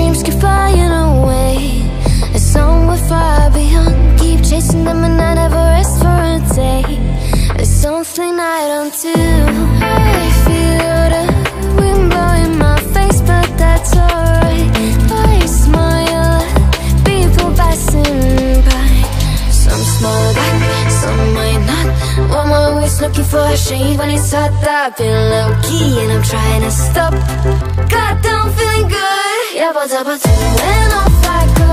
dreams keep flying away, and somewhere far beyond. Keep chasing them and I never rest for a day. There's something I don't do. I feel the wind blowing my face, but that's alright. I smile at people passing by. Some smile back, some might not. While my always looking for a shade when it's hot. I've been low-key and I'm trying to stop. God, I'm feeling good. Yeah, but when off I go.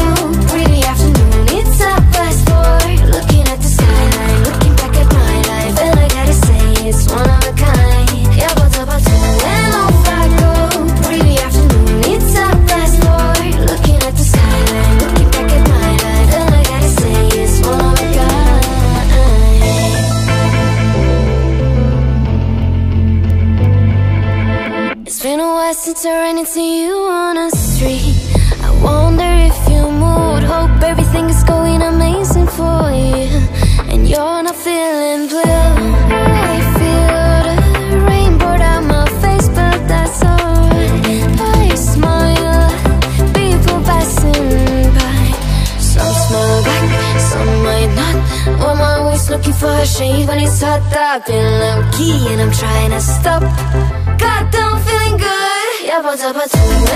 Pretty afternoon, it's 4:30. Looking at the skyline, looking back at my life, and I gotta say it's one of a kind. Yeah, but when off I go. Pretty afternoon, it's 4:30. Looking at the skyline, looking back at my life, and I gotta say it's one of a kind. It's been a while since I ran into you on a I wonder if you moved. Hope everything is going amazing for you, and you're not feeling blue. I feel the rain poured out my face, but that's alright. I smile at people passing by. Some smile back, some might not. While my always looking for a shade when it's hot. I've been low-key and I'm trying to stop. God, I'm feeling good. Yeah, but